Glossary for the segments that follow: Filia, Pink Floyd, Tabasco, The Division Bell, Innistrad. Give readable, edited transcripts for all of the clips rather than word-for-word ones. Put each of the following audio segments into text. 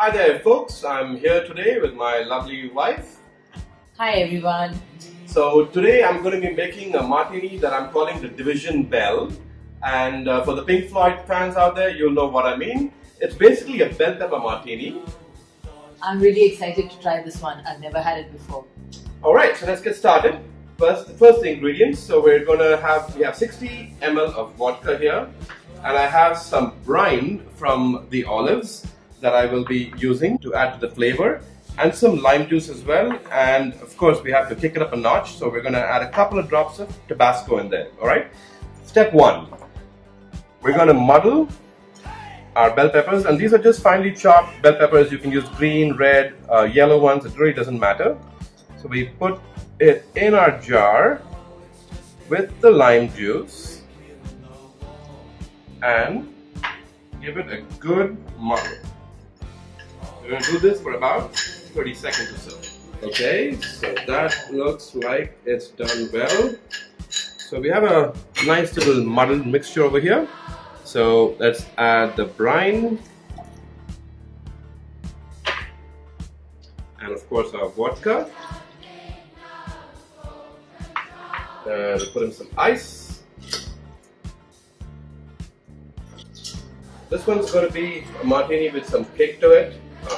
Hi there folks, I'm here today with my lovely wife. Hi everyone. So today I'm going to be making a martini that I'm calling the Division Bell. And for the Pink Floyd fans out there, you'll know what I mean. It's basically a bell pepper martini. I'm really excited to try this one. I've never had it before. Alright, so let's get started. First, the first ingredients. So we have 60 ml of vodka here. And I have some brine from the olives that I will be using to add to the flavor, and some lime juice as well. And of course we have to kick it up a notch, so we're going to add a couple of drops of Tabasco in there. Alright, step one, we're going to muddle our bell peppers, and these are just finely chopped bell peppers. You can use green, red, yellow ones, it really doesn't matter. So we put it in our jar with the lime juice and give it a good muddle. We're going to do this for about 30 seconds or so. Okay, so that looks like it's done well. So we have a nice little muddled mixture over here. So let's add the brine. And of course our vodka. And put in some ice. This one's going to be a martini with some kick to it.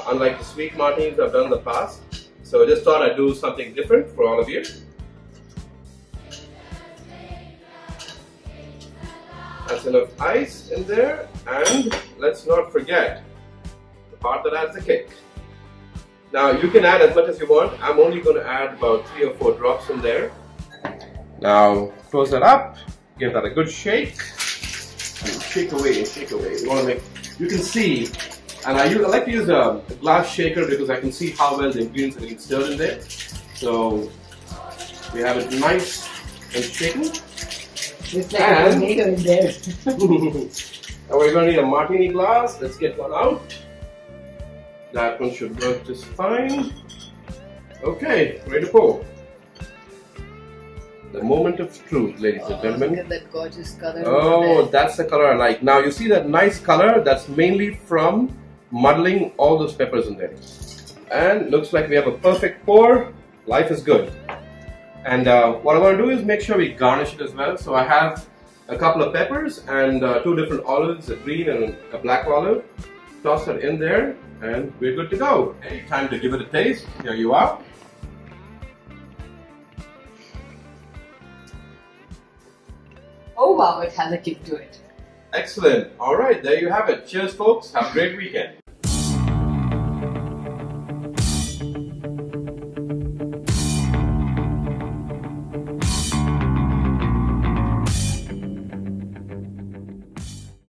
Unlike the sweet martinis I've done in the past, so I just thought I'd do something different for all of you. That's enough ice in there, and let's not forget the part that adds the kick. Now you can add as much as you want. I'm only going to add about 3 or 4 drops in there. Now close that up, give that a good shake, and shake away, shake away. You want to make, you can see. And I like to use a glass shaker because I can see how well the ingredients are getting stirred in there. So we have it nice and shaken. It's like a tomato in there. Now we're going to need a martini glass. Let's get one out. That one should work just fine. Okay, ready to pour. The moment of truth, ladies and gentlemen. Look at that gorgeous color. Oh, that's the color I like. Now you see that nice color? That's mainly from muddling all those peppers in there. And looks like we have a perfect pour. Life is good. And what I want to do is make sure we garnish it as well. So I have a couple of peppers and 2 different olives, a green and a black olive. Toss that in there and we're good to go. Hey, time to give it a taste. Here you are. Oh wow, it has a kick to it. Excellent. Alright, there you have it. Cheers folks. Have a great weekend.